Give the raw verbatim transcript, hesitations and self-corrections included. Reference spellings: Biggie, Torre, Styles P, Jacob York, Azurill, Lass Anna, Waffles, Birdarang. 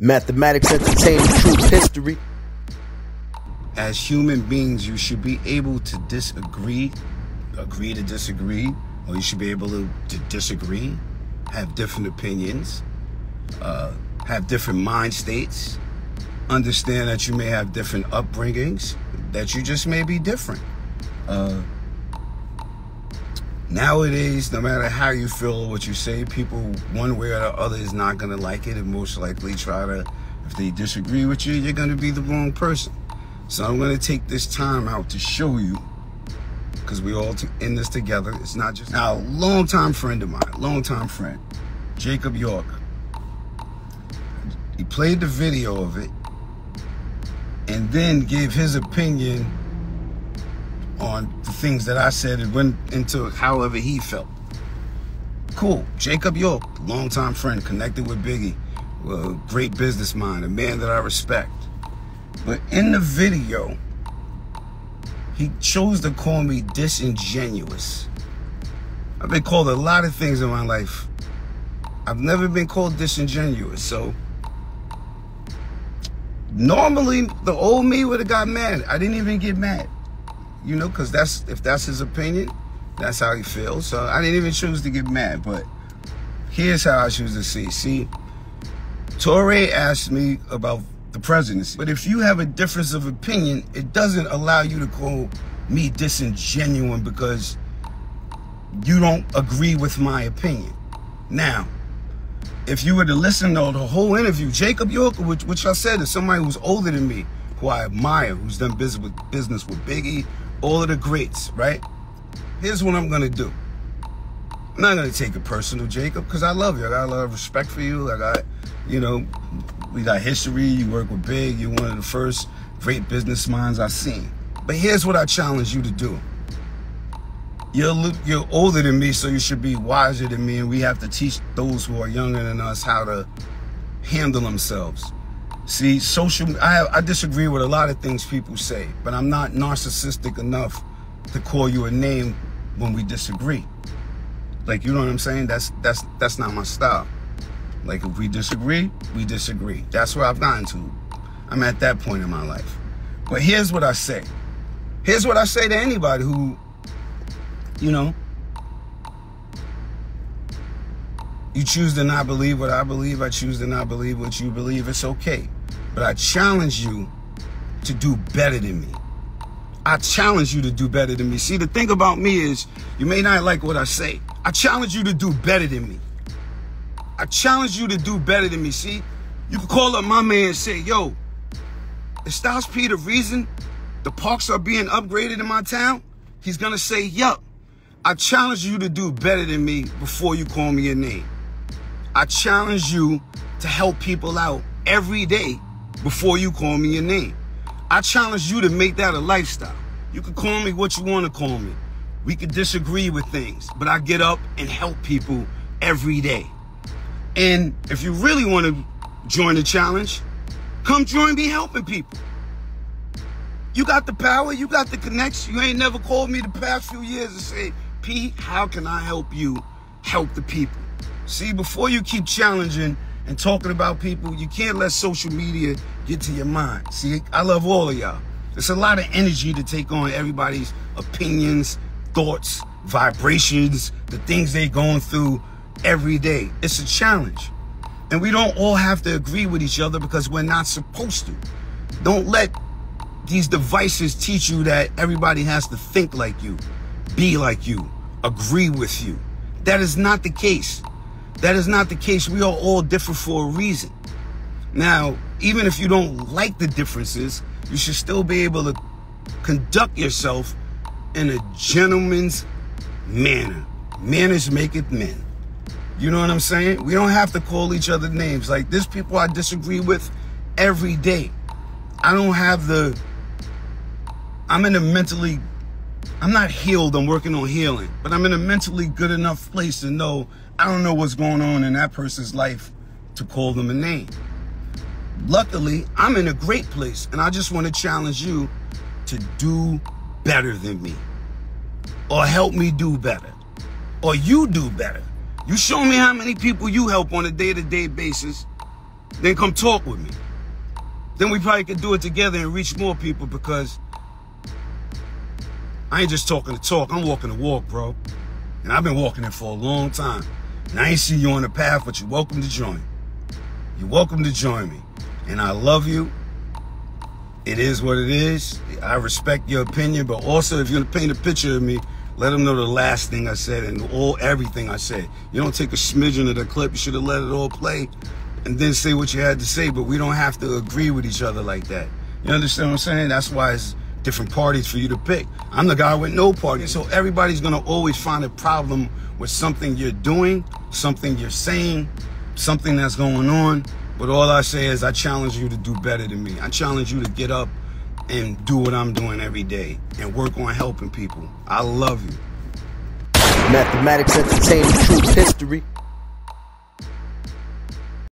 Mathematics entertain truth history. As human beings, you should be able to disagree, agree to disagree, or you should be able to, to disagree, have different opinions, uh, have different mind states, understand that you may have different upbringings, that you just may be different. Uh, nowadays, no matter how you feel or what you say, people one way or the other is not going to like it, and most likely try to, if they disagree with you, you're going to be the wrong person. So I'm going to take this time out to show you, because we all in this together. It's not just now. A longtime friend of mine, longtime friend, Jacob York. He played the video of it and then gave his opinion on the things that I said and went into however he felt. Cool. Jacob York, longtime friend, connected with Biggie, a great business mind, a man that I respect. But in the video, he chose to call me disingenuous. I've been called a lot of things in my life. I've never been called disingenuous, so... Normally, the old me would have got mad. I didn't even get mad, you know, because that's if that's his opinion, that's how he feels. So I didn't even choose to get mad. But here's how I choose to see. See, Torre asked me about the presidency. But if you have a difference of opinion, it doesn't allow you to call me disingenuous because you don't agree with my opinion. Now, if you were to listen to the whole interview, Jacob York, which, which I said is somebody who's older than me, who I admire, who's done business with, business with Biggie, all of the greats, right? Here's what I'm going to do. I'm not going to take it personal, Jacob, because I love you. I got a lot of respect for you. I got, you know, we got history. You work with Big. You're one of the first great business minds I've seen. But here's what I challenge you to do. You're, you're older than me, so you should be wiser than me, and we have to teach those who are younger than us how to handle themselves. See, social, I, I disagree with a lot of things people say, but I'm not narcissistic enough to call you a name when we disagree. Like, you know what I'm saying? That's, that's, that's not my style. Like, if we disagree, we disagree. That's where I've gotten to. I'm at that point in my life. But here's what I say. Here's what I say to anybody who... You know, you choose to not believe what I believe. I choose to not believe what you believe. It's okay. But I challenge you to do better than me. I challenge you to do better than me. See, the thing about me is you may not like what I say. I challenge you to do better than me. I challenge you to do better than me. See, you can call up my man and say, yo, is Styles P the reason the parks are being upgraded in my town? He's going to say, yup. I challenge you to do better than me before you call me a name. I challenge you to help people out every day before you call me a name. I challenge you to make that a lifestyle. You can call me what you want to call me. We can disagree with things, but I get up and help people every day. And if you really want to join the challenge, come join me helping people. You got the power, you got the connection. You ain't never called me the past few years and said, P, how can I help you help the people? See, before you keep challenging and talking about people, you can't let social media get to your mind. See, I love all of y'all. It's a lot of energy to take on everybody's opinions, thoughts, vibrations, the things they're going through every day. It's a challenge. And we don't all have to agree with each other because we're not supposed to. Don't let these devices teach you that everybody has to think like you, be like you, agree with you. That is not the case. That is not the case. We are all different for a reason. Now, even if you don't like the differences, you should still be able to conduct yourself in a gentleman's manner. Manners maketh men. You know what I'm saying? We don't have to call each other names. Like, there's people I disagree with every day. I don't have the... I'm in a mentally, I'm not healed, I'm working on healing, but I'm in a mentally good enough place to know I don't know what's going on in that person's life to call them a name. Luckily, I'm in a great place, and I just want to challenge you to do better than me, or help me do better, or you do better. You show me how many people you help on a day-to-day basis, then come talk with me. Then we probably could do it together and reach more people, because I ain't just talking to talk, I'm walking to walk, bro. And I've been walking it for a long time. And I ain't see you on the path, but you're welcome to join. You're welcome to join me. And I love you. It is what it is. I respect your opinion, but also if you're gonna paint a picture of me, let them know the last thing I said and all everything I said. You don't take a smidgen of the clip, you should have let it all play and then say what you had to say, but we don't have to agree with each other like that. You understand what I'm saying? That's why it's different parties for you to pick. I'm the guy with no party, so everybody's gonna always find a problem with something you're doing, something you're saying, something that's going on. But all I say is I challenge you to do better than me. I challenge you to get up and do what I'm doing every day and work on helping people. I love you. Mathematics, entertainment, truth, history.